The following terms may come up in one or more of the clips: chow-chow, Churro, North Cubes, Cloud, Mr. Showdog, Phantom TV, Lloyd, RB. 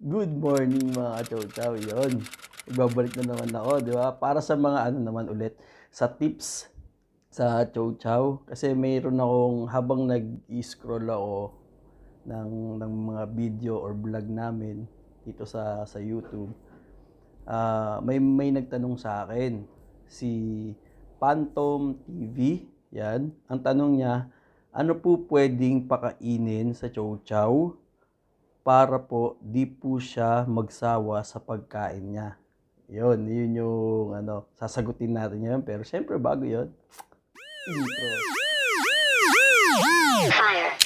Good morning mga chow-chow. Yun, ibabalik na naman ako, di ba? Para sa mga ano naman ulit, sa tips sa chow-chow. Kasi mayroon akong habang nag-scroll ako ng mga video or vlog namin dito sa YouTube. May nagtanong sa akin, si Phantom TV, yan. Ang tanong niya, ano po pwedeng pakainin sa chow-chow para po di po siya magsawa sa pagkain niya? Yun yung ano, sasagutin natin yun. Pero syempre bago yun, intro. Fire.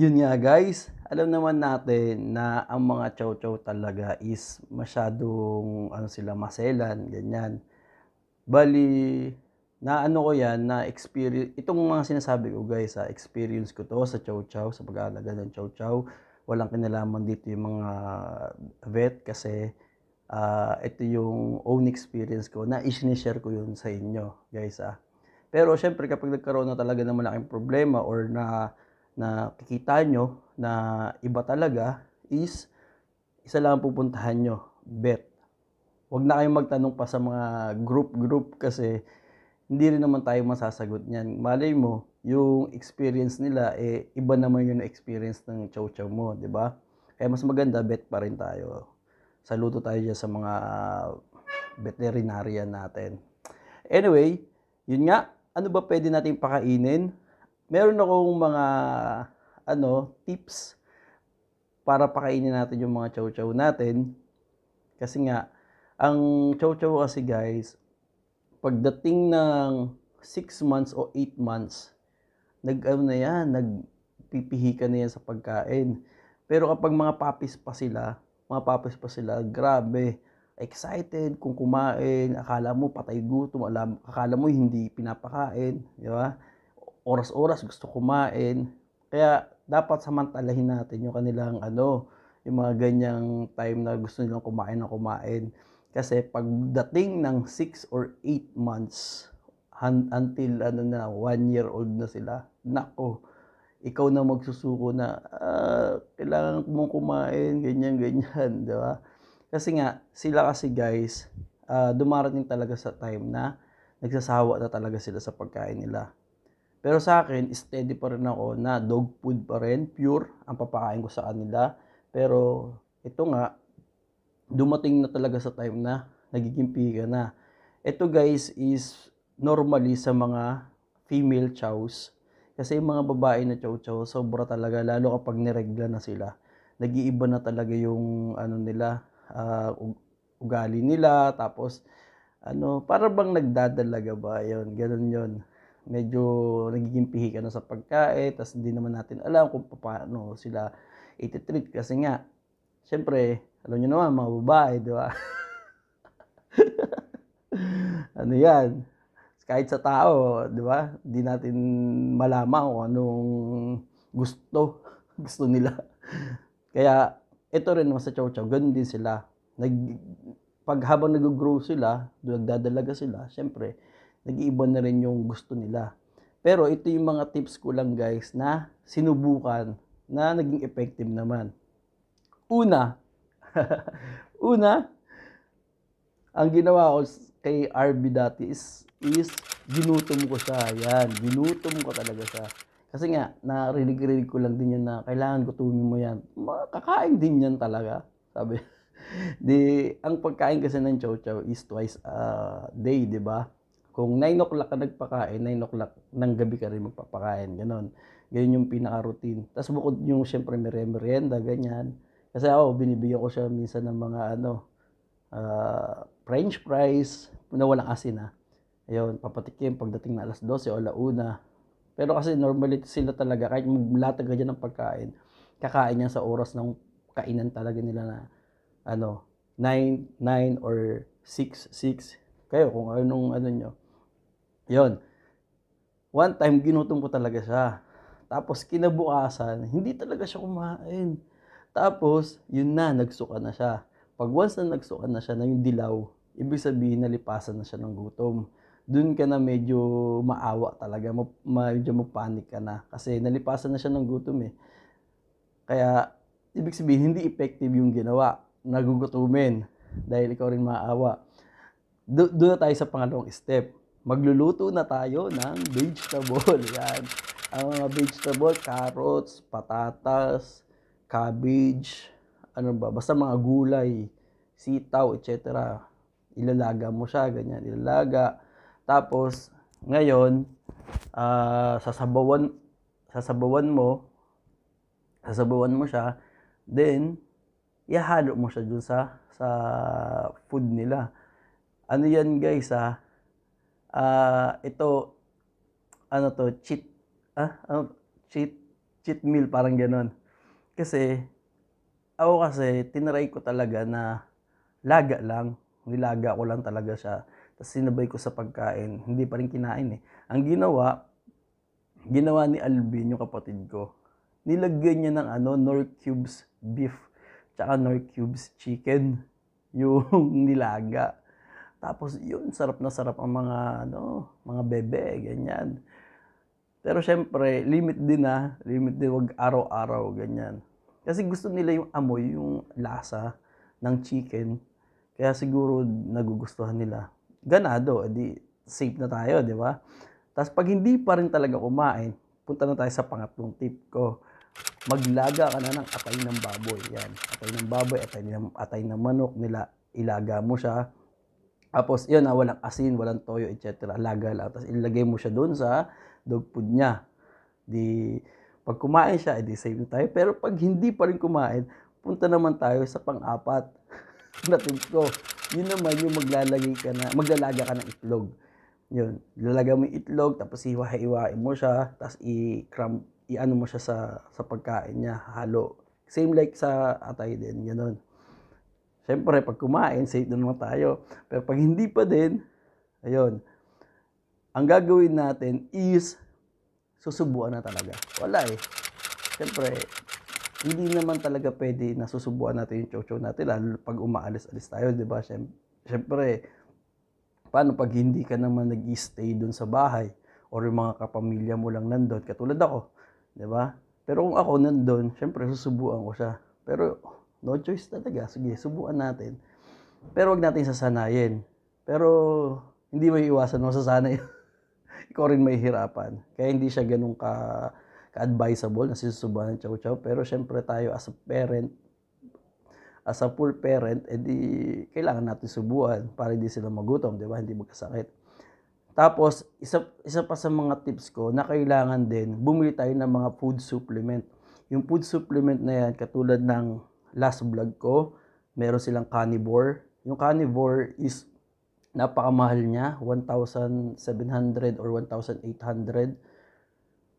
Yun nga guys, alam naman natin na ang mga chow-chow talaga is masyadong ano sila, maselan, ganyan. Bali, na ano ko yan, na experience, itong mga sinasabi ko guys, experience ko to sa chow-chow, sa pag-aalaga ng chow-chow. Walang kinalaman dito yung mga vet kasi ito yung own experience ko na i-share ko yun sa inyo guys. Pero syempre kapag nagkaroon na talaga ng malaking problema or na kikita nyo na iba talaga is isa lang pupuntahan nyo, bet. Huwag na kayong magtanong pa sa mga group kasi hindi rin naman tayo masasagot niyan. Malay mo, yung experience nila eh iba naman yung experience ng chow-chow mo, di ba? Kaya mas maganda bet pa rin tayo. Saludo tayo dyan sa mga veterinarian natin. Anyway, yun nga, ano ba pwede natin pakainin? Meron akong mga ano tips para pakainin natin yung mga chow-chow natin. Kasi nga, ang chow-chow kasi guys, pagdating ng 6 months o 8 months, nagpipihikan na yan sa pagkain. Pero kapag mga papis pa sila, grabe, excited kung kumain, akala mo patay gutom, akala mo hindi pinapakain, di ba? Oras-oras gusto kumain. Kaya dapat samantalahin natin yung kanilang ano, yung mga ganyang time na gusto nilang kumain. Kasi pagdating ng 6 or 8 months until ano na 1 year old na sila, nako, ikaw na magsusuko na kailangan mong kumain, ganyan, di ba? Kasi nga sila guys, dumarating talaga sa time na nagsasawa na talaga sila sa pagkain nila. Pero sa akin, steady pa rin ako na dog food pa rin, pure, ang papakain ko sa kanila. Pero ito nga, dumating na talaga sa time na nagigimpi ka na. Ito guys is normally sa mga female chows. Kasi yung mga babae na chow-chow, sobra talaga, lalo kapag niregla na sila. Nag-iiba na talaga yung ano nila, ugali nila, tapos ano, para bang nagdadalaga ba, yun, ganun yun. Medyo nagiging pihi ka na sa pagkain, tapos hindi naman natin alam kung paano sila iti-treat. Kasi nga, syempre, alam nyo naman, mga babae, di ba? Ano yan? Kahit sa tao, di ba? Hindi natin malaman kung anong gusto nila. Kaya, ito rin naman sa chow-chow, ganun din sila. Habang nag-grow sila, nagdadalaga sila, syempre, nag-iiba na rin yung gusto nila. Pero ito yung mga tips ko lang guys na sinubukan na naging effective naman. Una, ang ginawa ko kay RB dati is ginutom ko siya. Yan, ginutom ko talaga siya. Kasi nga, narinig ko lang din yan na kailangan gutumin mo yan. Kakain din yan talaga, sabi. Di, ang pagkain kasi ng chow-chow is twice a day, di ba? Kung 9 o'clock ka nagpakain, 9 o'clock ng gabi ka rin magpapakain. Ganon. Ganyan yung pinaka-routine. Tapos bukod yung siyempre merienda, ganyan. Kasi ako, binibigyan ko siya minsan ng mga ano, french fries, na walang asin Ayun, papatikim pagdating na alas 12 o alauna. Pero kasi normally sila talaga, kahit maglatag ka dyan ng pagkain, kakain niya sa oras ng kainan talaga nila na ano, 9 or 6. Kayo kung anong ano nyo. Yun. One time, ginutom ko talaga siya. Tapos kinabukasan, hindi talaga siya kumain. Tapos, yun na, nagsuka na siya. Pag once na nagsuka na siya na yung dilaw, ibig sabihin nalipasan na siya ng gutom. Doon ka na medyo maawa talaga, medyo mapanik ka na. Kasi nalipasan na siya ng gutom eh. Kaya, ibig sabihin, hindi effective yung ginawa. Nagugutumin dahil ikaw rin maawa. Doon na tayo sa pangalawang step. Magluluto na tayo ng vegetable. Yan. Ang mga vegetable, carrots, patatas, cabbage, ano ba, basta mga gulay, sitaw, etc. Ilalaga mo siya, ganyan, ilalaga. Tapos, ngayon, sasabawan mo siya, then, ihalo mo siya dun sa food nila. Ano yan guys ha? Ito, ano to, cheat meal, parang ganon. Kasi, tinry ko talaga na laga lang. Nilaga ko lang talaga siya. Tapos sinabay ko sa pagkain. Hindi pa rin kinain eh. Ang ginawa ni Alvin, yung kapatid ko, nilagyan niya ng North Cubes beef. Tsaka North Cubes chicken. Yung nilaga. Tapos yun, sarap na sarap ang mga bebe, ganyan. Pero syempre, limit din, wag araw-araw, ganyan. Kasi gusto nila yung amoy, yung lasa ng chicken. Kaya siguro nagugustuhan nila. Ganado, edi safe na tayo, di ba? Tapos pag hindi pa rin talaga kumain, punta na tayo sa pangatlong tip ko. Maglaga ka na ng atay ng baboy. Yan, atay ng baboy, atay ng manok nila, ilaga mo siya. Tapos, yun na, walang asin, walang toyo, etc. Laga lang. Tapos, ilagay mo siya doon sa dog food niya. Di, pag kumain siya, edi save na tayo. Pero pag hindi pa rin kumain, punta naman tayo sa pang-apat na tip ko. Yun naman yung maglalaga ka ng itlog. Yun, lalagay mo yung itlog, tapos hiwa-hiwain mo siya, tapos i-ano mo siya sa pagkain niya, halo. Same like sa atay din, gano'n. Siyempre, pag kumain, safe na naman tayo. Pero pag hindi pa din, ayun, ang gagawin natin is susubuan na talaga. Wala eh. Siyempre, hindi naman talaga pwede na susubuan natin yung chow-chow natin, lalo pag umaalis-alis tayo, di ba? Siyempre, paano pag hindi ka naman nag-stay dun sa bahay or yung mga kapamilya mo lang nandun, katulad ako, di ba? Pero kung ako nandun, siyempre, susubuan ko siya. Pero, no choice talaga. Sige, subukan natin. Pero wag natin sasanayin. Pero hindi may iwasan mo sasanay. Ikaw rin may hirapan. Kaya hindi siya ganun ka-advisable na susubukan ng chow-chow. Pero syempre tayo as a parent, as a full parent, edi kailangan natin subukan para hindi sila magutom, di ba? Hindi magkasakit. Tapos, isa pa sa mga tips ko na kailangan din, bumili tayo ng mga food supplement. Yung food supplement na yan, katulad ng last vlog ko, meron silang carnivore. Yung carnivore is napakamahal niya, 1,700 or 1,800.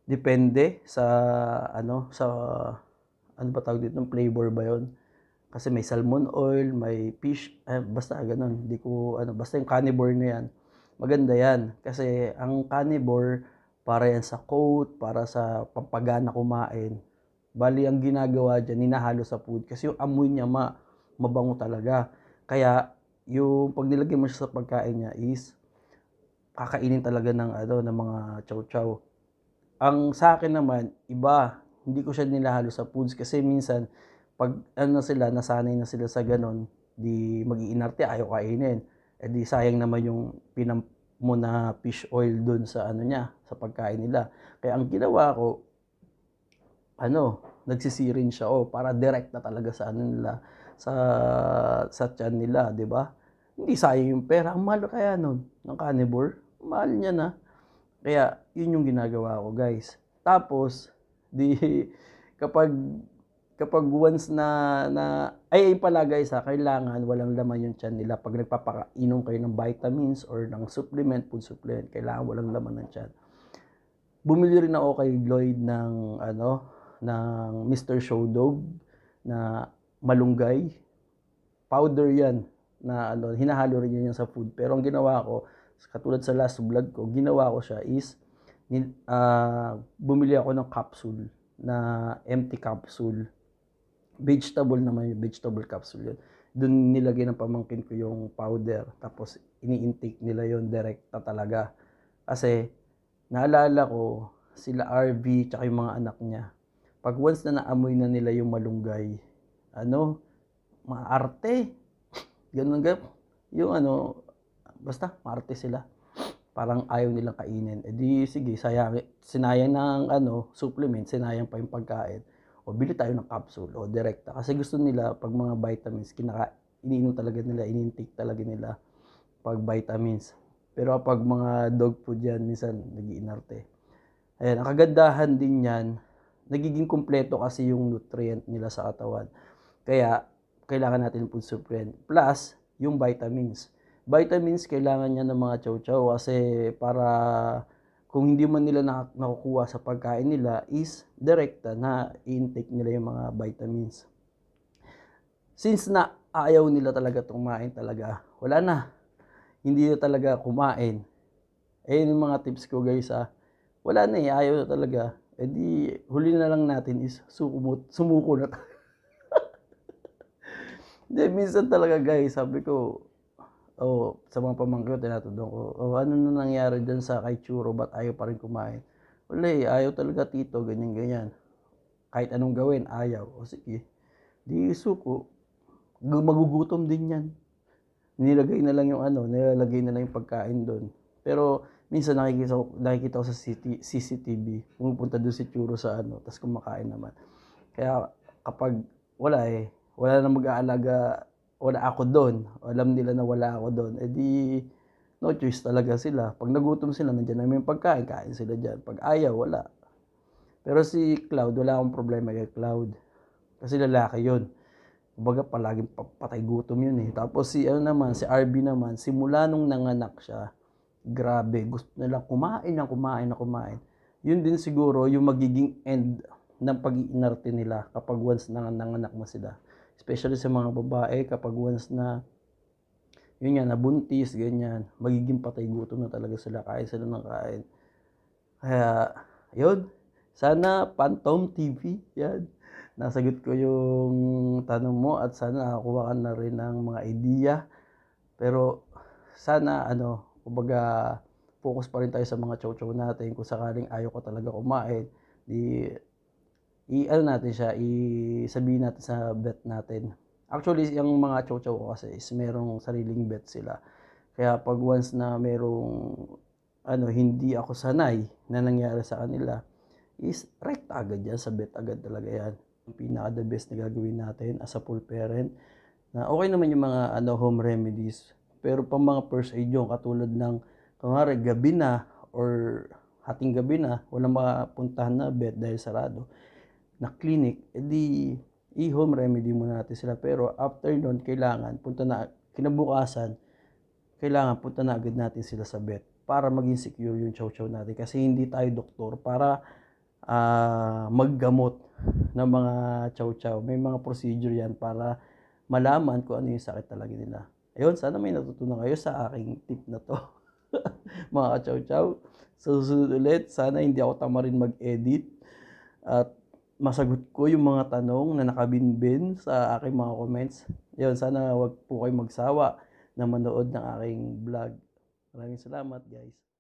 Depende sa ano ba tawag dito, flavor ba 'yon? Kasi may salmon oil, may fish, basta ganoon. Hindi ko basta yung carnivore na 'yan. Maganda 'yan kasi ang carnivore para yan sa coat, para sa pampagana kumain. Bali, ang ginagawa dyan, ninahalo sa food. Kasi yung amoy niya, mabango talaga. Kaya, yung pag nilagay mo siya sa pagkain niya is, kakainin talaga ng mga chow-chow. Ang sa akin naman, iba. Hindi ko siya nilahalo sa foods. Kasi minsan, pag nasanay na sila sa ganon, di mag-iinarte, ayaw kainin. E di sayang naman yung pinamp mo na fish oil dun sa sa pagkain nila. Kaya ang ginawa ko, nagsisirin siya para direct na talaga sa nila, sa tiyan nila, 'di ba? Hindi sayang yung pera, ang mahal kaya nun ng carnivore, mahal niya na. Kaya 'yun yung ginagawa ko, guys. Tapos di kapag once pala guys, kailangan walang laman yung tiyan nila pag nagpapakainom kayo ng vitamins or ng supplement, food supplement, kailangan walang laman ng tiyan. Bumili rin ako kay Lloyd ng ng Mr. Showdog na malunggay powder yan na hinahalo rin yun yan sa food. Pero ang ginawa ko, katulad sa last vlog ko, ginawa ko siya is bumili ako ng capsule na empty capsule. Vegetable naman yung vegetable capsule yun. Doon nilagay ng pamangkin ko yung powder. Tapos ini-intake nila yun direkta talaga. Kasi naalala ko sila RB tsaka yung mga anak niya. Pag once na naamoy na nila yung malunggay, ano, maarte. Ganun ganun. Yung ano, basta maarte sila. Parang ayaw nilang kainin. Eh di sige, sayang, sinayang ng ano, supplement, sinayang pa yung pagkain. O bili tayo ng capsule o direkta. Kasi gusto nila pag mga vitamins, iniinom talaga nila, inintake talaga nila pag vitamins. Pero pag mga dog food yan, minsan nag-iinarte. Ayan, ang kagandahan din yan, nagiging kumpleto kasi yung nutrient nila sa katawan. Kaya, kailangan natin yung food supplement. Plus, yung vitamins. Vitamins, kailangan niya ng mga chow-chow kasi para kung hindi man nila nakukuha sa pagkain nila is direkta na intake nila yung mga vitamins. Since na ayaw nila talaga kumain talaga, wala na. Hindi na talaga kumain. Ayun yung mga tips ko guys ha. Wala na eh, ayaw na talaga. E di, huli na lang natin is sumuko na. Di, minsan talaga guys, sabi ko, oh, sa mga pamangkin, tinatudong ko, oh, ano na nangyari dyan sa kay Churro, ba't ayaw pa rin kumain? Wala eh, ayaw talaga tito, ganyan-ganyan. Kahit anong gawin, ayaw. O sige, di suko, magugutom din yan. Nilagay na lang yung ano, nilalagay na lang yung pagkain doon. Pero, minsan nakikita ko sa CCTV, pumupunta doon si Churro sa ano, tapos kumakain naman. Kaya kapag wala eh, wala na mag-aalaga, wala ako doon, alam nila na wala ako doon, eh di no choice talaga sila. Pag nagutom sila, nandiyan namin yung pagkain, kain sila dyan. Pag ayaw, wala. Pero si Cloud, wala akong problema kay Cloud. Kasi lalaki yun. Kumbaga palaging patay gutom yun eh. Tapos si ano naman, si RB naman, simula nung nanganak siya, grabe, gusto nila kumain. Yun din siguro yung magiging end ng pag-iinarte nila kapag once nanganak mo sila. Especially sa mga babae, kapag once na, yun nga, nabuntis, ganyan, magiging patay gutom na talaga sila, kain sila ng kain. Kaya, yun, sana Phantom TV, yan, nasagot ko yung tanong mo at sana nakakuha ka na rin ng mga idea. Pero, sana, ano, kumbaga, focus pa rin tayo sa mga chow-chow natin. Kung sakaling ayaw ko talaga kumain, di, i-ano natin siya, i-sabihin natin sa vet natin. Actually, yung mga chow-chow ko kasi is merong sariling vet sila. Kaya pag once na merong, ano, hindi ako sanay na nangyari sa kanila, is right agad yan, sa vet agad talaga yan. Ang pinaka-the best na gagawin natin as a full parent, na okay naman yung mga ano, home remedies. Pero pang mga first aid yung katulad ng kumare gabi na or hating gabi na, walang mapuntahan na vet dahil sarado na clinic, edi i-home remedy muna natin sila. Pero after noon, kailangan punta na, kinabukasan, kailangan punta na agad natin sila sa vet para maging secure yung chow-chow natin. Kasi hindi tayo doktor para maggamot ng mga chow-chow. May mga procedure yan para malaman kung ano yung sakit talaga nila. Ayun, sana may natutunan kayo sa aking tip na to. Mga ka-chow-chow, susunod ulit. Sana hindi ako tama rin mag-edit at masagot ko yung mga tanong na nakabinbin sa aking mga comments. Ayun, sana wag po kayo magsawa na manood ng aking vlog. Maraming salamat guys.